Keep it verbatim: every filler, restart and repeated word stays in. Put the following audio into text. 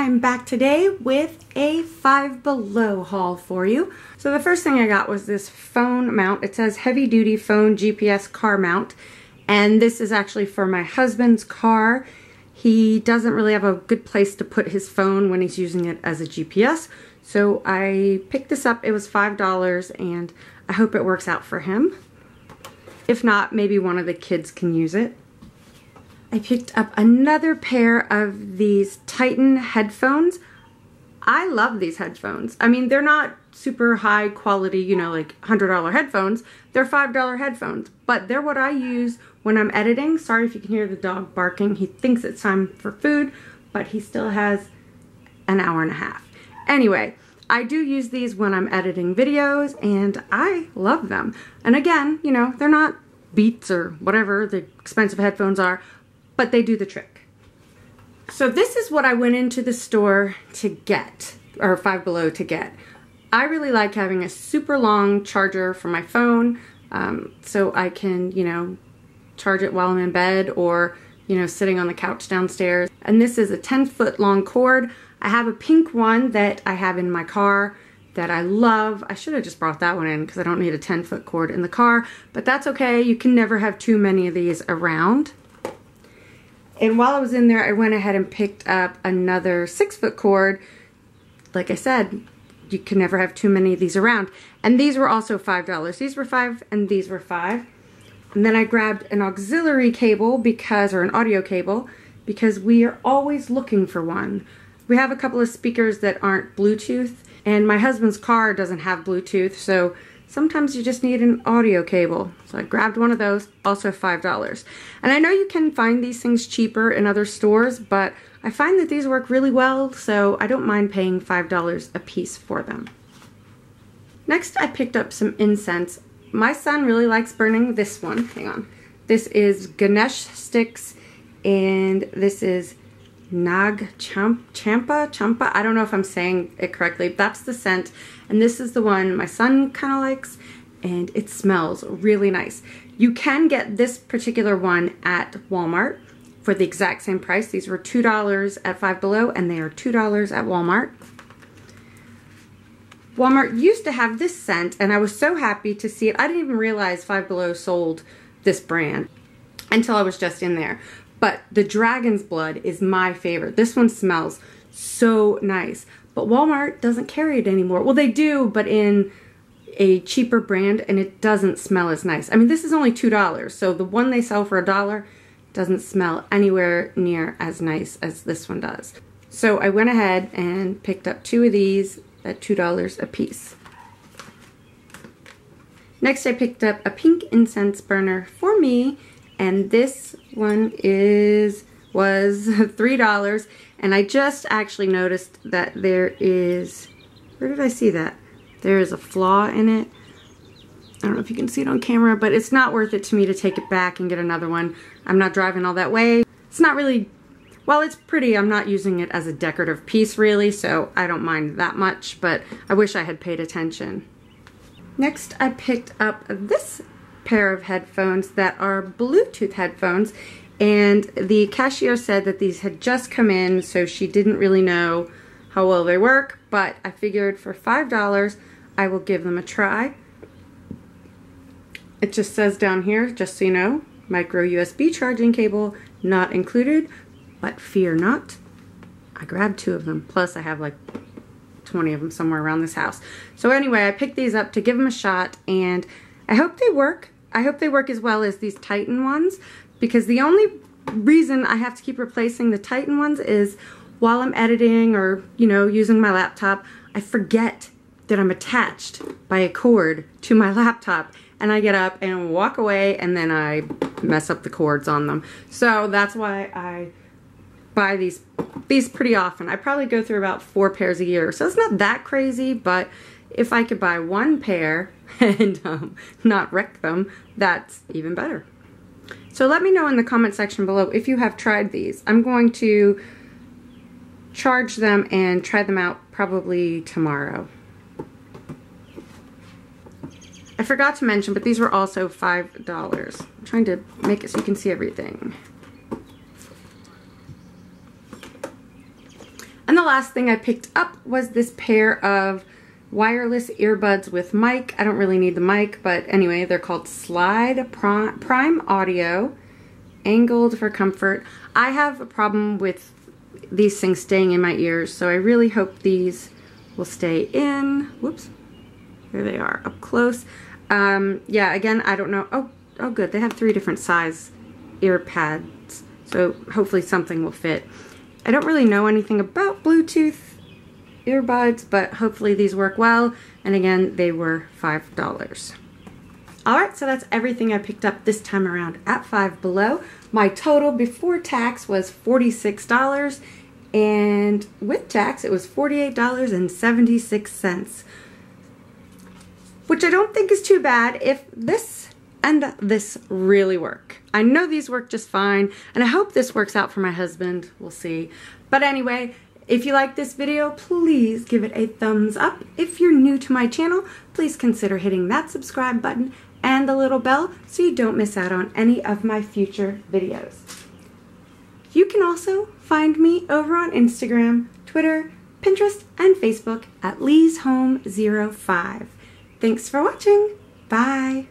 I'm back today with a Five Below haul for you. So the first thing I got was this phone mount. It says heavy duty phone G P S car mount, and this is actually for my husband's car. He doesn't really have a good place to put his phone when he's using it as a G P S, so I picked this up. It was five dollars and I hope it works out for him. If not, maybe one of the kids can use it. I picked up another pair of these Titan headphones. I love these headphones. I mean, they're not super high quality, you know, like one hundred dollar headphones. They're five dollar headphones, but they're what I use when I'm editing. Sorry if you can hear the dog barking. He thinks it's time for food, but he still has an hour and a half. Anyway, I do use these when I'm editing videos, and I love them. And again, you know, they're not Beats or whatever the expensive headphones are, but they do the trick. So this is what I went into the store to get, or Five Below to get. I really like having a super long charger for my phone, um, so I can, you know, charge it while I'm in bed or, you know, sitting on the couch downstairs. And this is a ten foot long cord. I have a pink one that I have in my car that I love. I should have just brought that one in because I don't need a ten foot cord in the car, but that's okay. You can never have too many of these around. And while I was in there, I went ahead and picked up another six foot cord. Like I said, you can never have too many of these around. And these were also five dollars. These were five and these were five. And then I grabbed an auxiliary cable because, or an audio cable, because we are always looking for one. We have a couple of speakers that aren't Bluetooth, and my husband's car doesn't have Bluetooth, so sometimes you just need an audio cable. So I grabbed one of those, also five dollars. And I know you can find these things cheaper in other stores, but I find that these work really well, so I don't mind paying five dollars a piece for them. Next, I picked up some incense. My son really likes burning this one. Hang on. This is Ganesh Sticks, and this is Nag Champa, Champa, I don't know if I'm saying it correctly. That's the scent, and this is the one my son kind of likes, and it smells really nice. You can get this particular one at Walmart for the exact same price. These were two dollars at Five Below, and they are two dollars at Walmart. Walmart used to have this scent, and I was so happy to see it. I didn't even realize Five Below sold this brand until I was just in there. But the Dragon's Blood is my favorite. This one smells so nice. But Walmart doesn't carry it anymore. Well, they do, but in a cheaper brand, and it doesn't smell as nice. I mean, this is only two dollars, so the one they sell for a dollar doesn't smell anywhere near as nice as this one does. So I went ahead and picked up two of these at two dollars a piece. Next, I picked up a pink incense burner for me. And this one is was three dollars, and I just actually noticed that there is, where did I see that? There is a flaw in it. I don't know if you can see it on camera, but it's not worth it to me to take it back and get another one. I'm not driving all that way. It's not really, while it's pretty, I'm not using it as a decorative piece really, so I don't mind that much, but I wish I had paid attention. Next, I picked up this pair of headphones that are Bluetooth headphones, and the cashier said that these had just come in, so she didn't really know how well they work, but I figured for five dollars I will give them a try. It just says down here, just so you know, micro U S B charging cable not included, but fear not. I grabbed two of them, plus I have like twenty of them somewhere around this house. So anyway, I picked these up to give them a shot, and I hope they work. I hope they work as well as these Titan ones, because the only reason I have to keep replacing the Titan ones is while I'm editing or, you know, using my laptop, I forget that I'm attached by a cord to my laptop, and I get up and walk away, and then I mess up the cords on them. So that's why I buy these these pretty often. I probably go through about four pairs a year, so it's not that crazy, but if I could buy one pair and um, not wreck them, that's even better. So let me know in the comment section below if you have tried these. I'm going to charge them and try them out probably tomorrow. I forgot to mention, but these were also five dollars. I'm trying to make it so you can see everything. the last thing I picked up was this pair of wireless earbuds with mic. I don't really need the mic, but anyway, they're called Slide Prime Audio, angled for comfort. I have a problem with these things staying in my ears, so I really hope these will stay in. Whoops. There they are, up close. Um, yeah, again, I don't know. Oh, oh good, they have three different size ear pads, so hopefully something will fit. I don't really know anything about Bluetooth earbuds, but hopefully these work well, and again, they were five dollars. Alright, so that's everything I picked up this time around at Five Below. My total before tax was forty-six dollars, and with tax it was forty-eight dollars and seventy-six cents. Which I don't think is too bad if this and this really work. I know these work just fine, and I hope this works out for my husband. We'll see. But anyway, if you like this video, please give it a thumbs up. If you're new to my channel, please consider hitting that subscribe button and the little bell so you don't miss out on any of my future videos. You can also find me over on Instagram, Twitter, Pinterest, and Facebook at Leighs Home zero five. Thanks for watching. Bye.